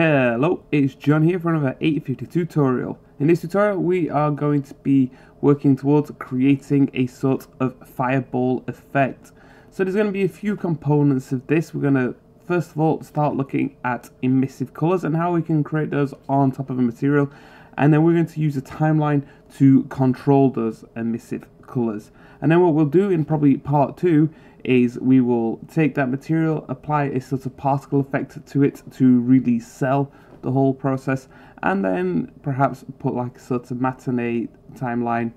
Hello, it's John here for another 850 tutorial. In this tutorial we are going to be working towards creating a sort of fireball effect. So there's going to be a few components of this. We're going to first of all start looking at emissive colours and how we can create those on top of a material, and then we're going to use a timeline to control those emissive colours. And then what we'll do in probably part 2 is we will take that material, apply a sort of particle effect to it to really sell the whole process, and then perhaps put like a sort of matinee timeline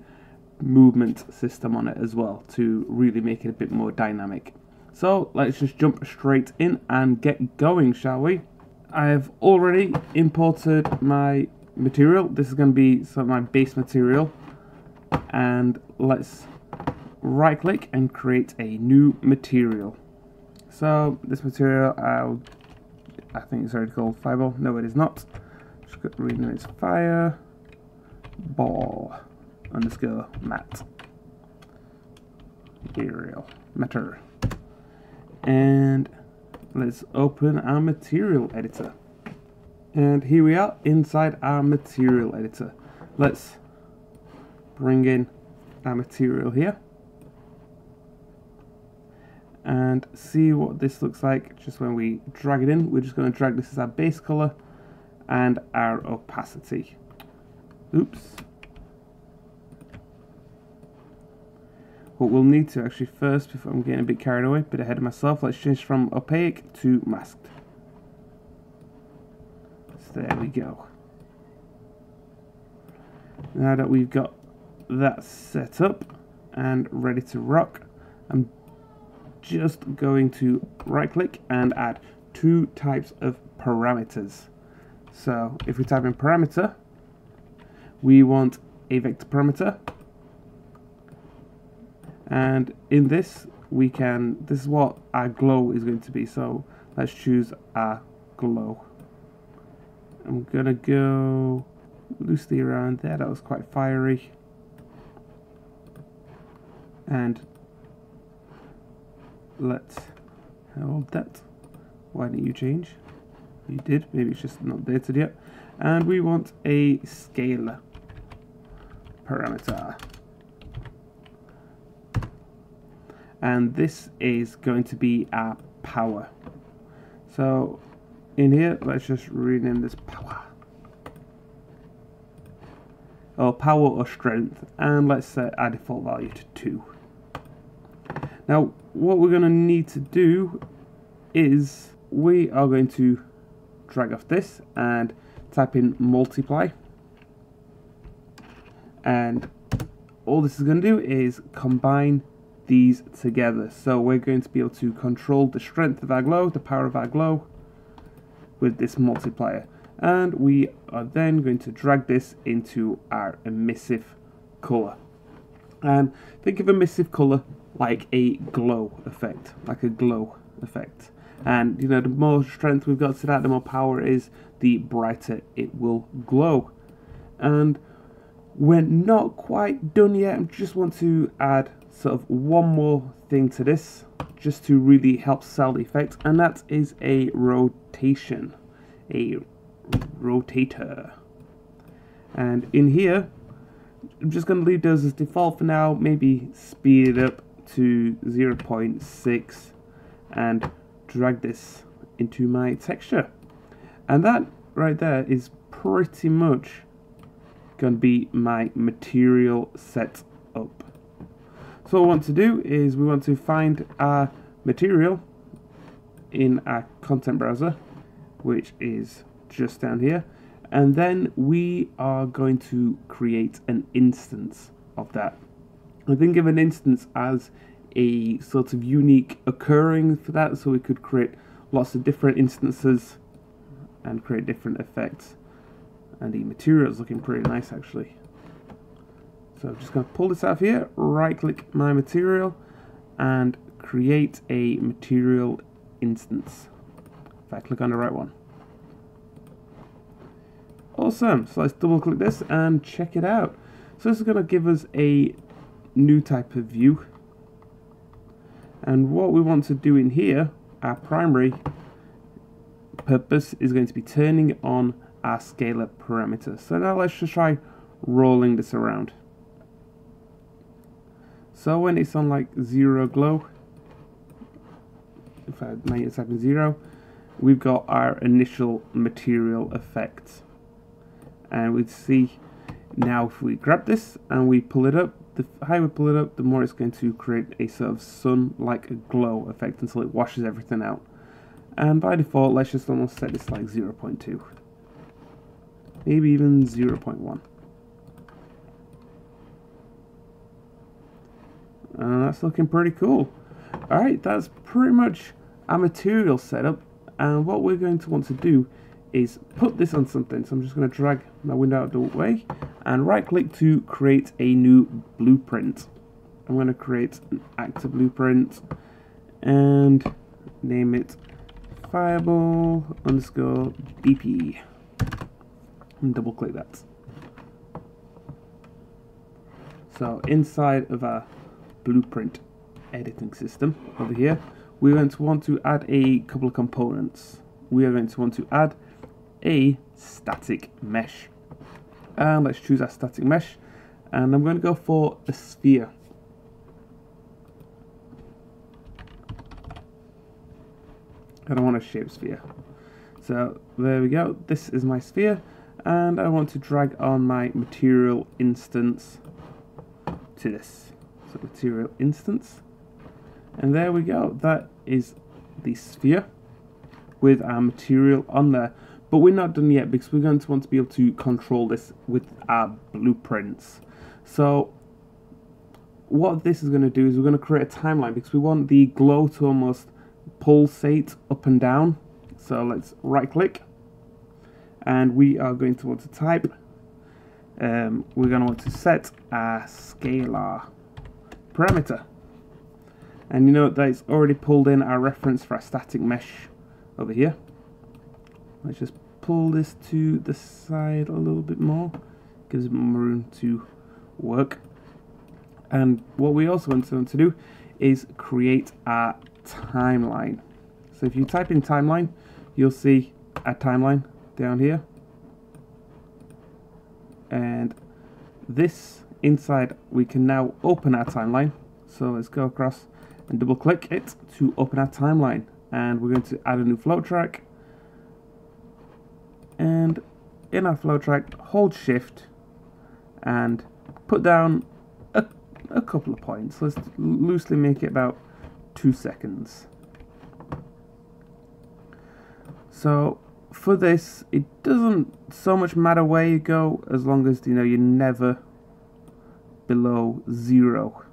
movement system on it as well to really make it a bit more dynamic. So let's just jump straight in and get going, shall we? I have already imported my material. This is going to be sort of my base material, and let's right click and create a new material. So this material, I think it's already called Fireball. No, it is not. Just rename it Fireball_Mat material matter, and let's open our material editor. And here we are inside our material editor. Let's bring in our material here and see what this looks like. Just when we drag it in, we're just going to drag this as our base color and our opacity. Oops. What we'll need to actually first, before I'm getting a bit carried away, a bit ahead of myself, let's change from opaque to masked. So there we go. Now that we've got that set up and ready to rock, I'm just going to right click and add two types of parameters. So if we type in parameter, we want a vector parameter, and in this we can, this is what our glow is going to be. So let's choose our glow. I'm gonna go loosely around there, that was quite fiery, and let's hold that. Why didn't you change? You did. Maybe it's just not updated yet. And we want a scalar parameter, and this is going to be our power. So in here, let's just rename this power, or power or strength, and let's set our default value to 2. Now what we're going to need to do is we are going to drag off this and type in multiply, and all this is going to do is combine these together. So we're going to be able to control the strength of our glow, the power of our glow, with this multiplier, and we are then going to drag this into our emissive color. And think of emissive color like a glow effect, and you know, the more strength we've got to that, the more power it is, the brighter it will glow. And we're not quite done yet. I just want to add sort of one more thing to this just to really help sell the effect, and that is a rotation, a rotator. And in here I'm just going to leave those as default for now, maybe speed it up to 0.6 and drag this into my texture. And that right there is pretty much going to be my material set up. So what we want to do is we want to find our material in our content browser, which is just down here, and then we are going to create an instance of that. I think of an instance as a sort of unique occurring for that, so we could create lots of different instances and create different effects. And the material is looking pretty nice actually. So I'm just going to pull this out of here, right click my material and create a material instance. If I click on the right one. Awesome, so let's double click this and check it out. So this is going to give us a new type of view, and what we want to do in here, our primary purpose is going to be turning on our scalar parameter. So now let's just try rolling this around. So when it's on like zero glow, if I make it type in zero, we've got our initial material effect. And we'd see now if we grab this and we pull it up, the higher we pull it up, the more it's going to create a sort of sun-like glow effect until it washes everything out. And by default, let's just almost set this like 0.2. Maybe even 0.1. And that's looking pretty cool. Alright, that's pretty much our material setup. And what we're going to want to do is put this on something. So I'm just going to drag my window out of the way and right click to create a new blueprint. I'm going to create an actor blueprint and name it Fireball_BP. And double click that. So inside of our blueprint editing system over here, we're going to want to add a couple of components. We are going to want to add a static mesh, and let's choose our static mesh, and I'm going to go for a sphere. I don't want a shape sphere, so there we go. This is my sphere, and I want to drag on my material instance to this. So material instance, and there we go, that is the sphere with our material on there. But we're not done yet, because we're going to want to be able to control this with our blueprints. So what this is going to do is we're going to create a timeline, because we want the glow to almost pulsate up and down. So let's right click, and we are going to want to type we're going to want to set our scalar parameter. And you know that it's already pulled in our reference for our static mesh over here. Let's just pull this to the side a little bit more, gives it more room to work. And what we also want to do is create our timeline. So if you type in timeline, you'll see our timeline down here, and this inside we can now open our timeline. So let's go across and double click it to open our timeline, and we're going to add a new flow track, and in our flow track hold shift and put down a couple of points. Let's loosely make it about 2 seconds. So for this, it doesn't so much matter where you go, as long as you know you're never below zero.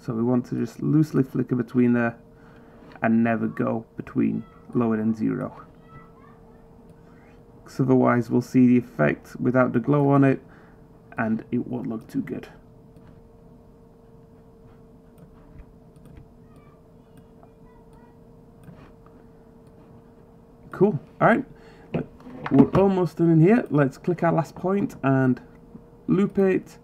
So we want to just loosely flicker between there and never go between lower than zero, because otherwise we'll see the effect without the glow on it and it won't look too good. Cool. Alright, we're almost done in here. Let's click our last point and loop it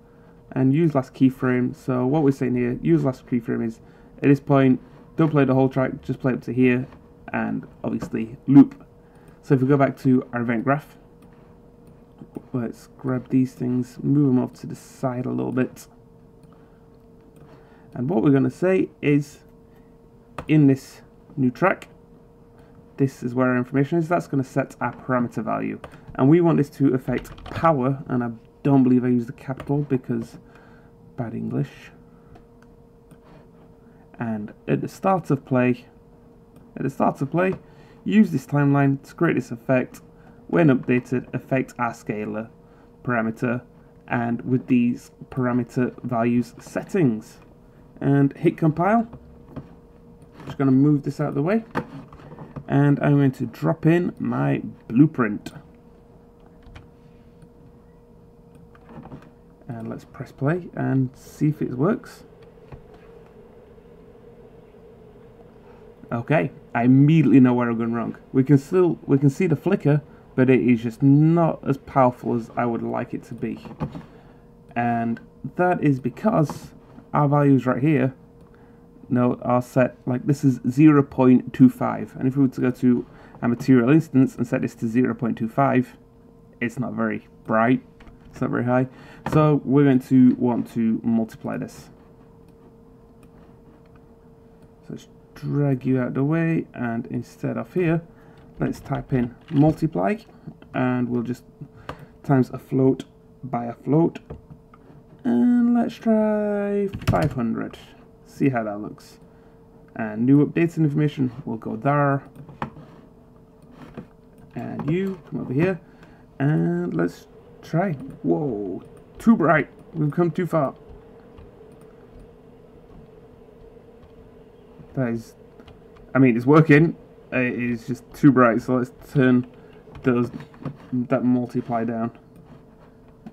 and use last keyframe. So what we're saying here, use last keyframe, is at this point don't play the whole track, just play up to here and obviously loop. So if we go back to our event graph, let's grab these things, move them off to the side a little bit. And what we're going to say is in this new track, this is where our information is. That's going to set our parameter value. And we want this to affect power. And I don't believe I used the capital because bad English. And at the start of play, use this timeline to create this effect. When updated, affect our scalar parameter, and with these parameter values settings. And hit compile. Just going to move this out of the way. And I'm going to drop in my blueprint. And let's press play and see if it works. Okay, I immediately know where I've gone wrong. We can see the flicker, but it is just not as powerful as I would like it to be. And that is because our values right here, no, are set like this is 0.25, and if we were to go to a material instance and set this to 0.25, it's not very bright, it's not very high, so we're going to want to multiply this. So let's drag you out of the way, and instead of here, let's type in multiply, and we'll just times a float by a float, and let's try 500, see how that looks. And new updates and information will go there, and you come over here, and let's try. Whoa, too bright, we've come too far. That is, I mean, it's working, it is just too bright. So let's turn those, that multiply down,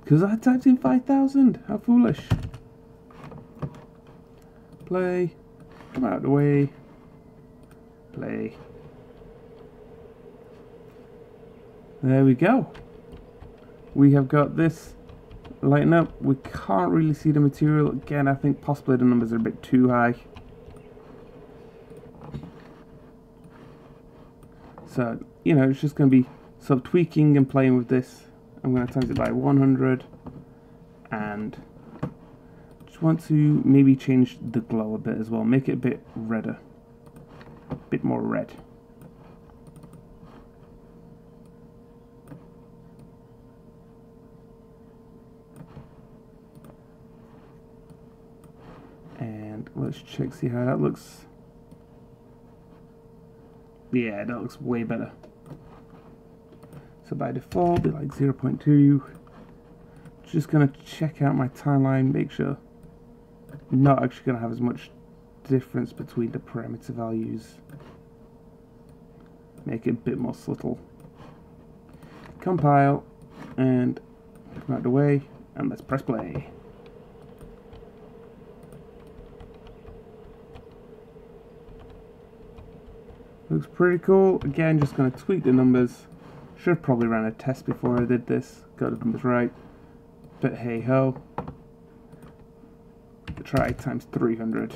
because I typed in 5,000, how foolish. Play, come out of the way, play. There we go. We have got this lighting up. We can't really see the material. Again, I think possibly the numbers are a bit too high. So, you know, it's just going to be sort of tweaking and playing with this. I'm going to times it by 100. And just want to maybe change the glow a bit as well. Make it a bit redder. A bit more red. Let's check, see how that looks. Yeah, that looks way better. So by default, it'll be like 0.2. Just gonna check out my timeline, make sure I'm not actually gonna have as much difference between the parameter values. Make it a bit more subtle. Compile, and come out of the way, and let's press play. Looks pretty cool. Again, just going to tweak the numbers. Should have probably ran a test before I did this. Got the numbers right. But hey ho. Try times 300.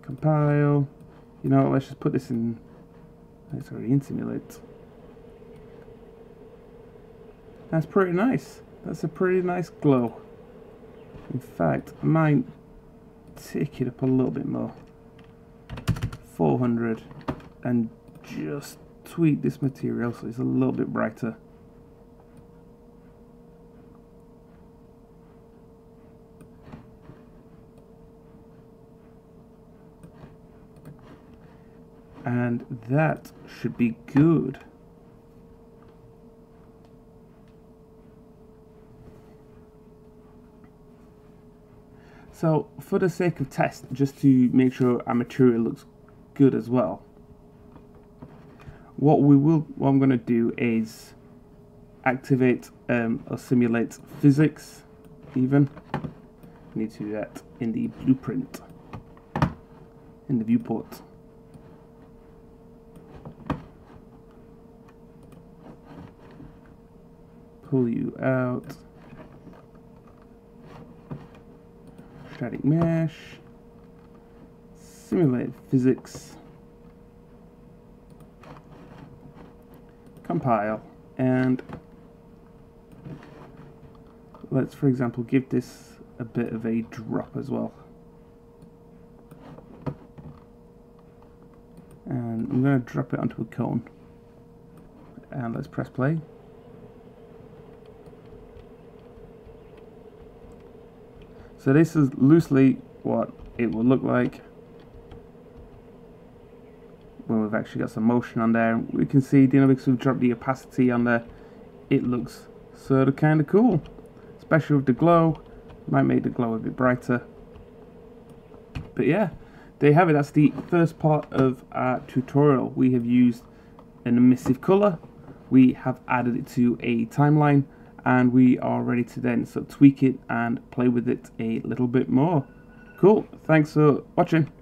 Compile. You know what, let's just put this in. It's already in simulate. That's pretty nice. That's a pretty nice glow. In fact, I might tick it up a little bit more. 400, and just tweak this material so it's a little bit brighter. And that should be good. So for the sake of test, just to make sure our material looks good as well, what I'm going to do is activate or simulate physics. Even need to do that in the blueprint, in the viewport. Pull you out. Static mesh. Simulate physics. Compile, and let's, for example, give this a bit of a drop as well. And I'm going to drop it onto a cone. And let's press play. So this is loosely what it will look like when we've actually got some motion on there. We can see dynamics, we've dropped the opacity on there. It looks sort of kind of cool, especially with the glow. Might make the glow a bit brighter. But yeah, there you have it. That's the first part of our tutorial. We have used an emissive color, we have added it to a timeline, and we are ready to then sort of tweak it and play with it a little bit more. Cool, thanks for watching.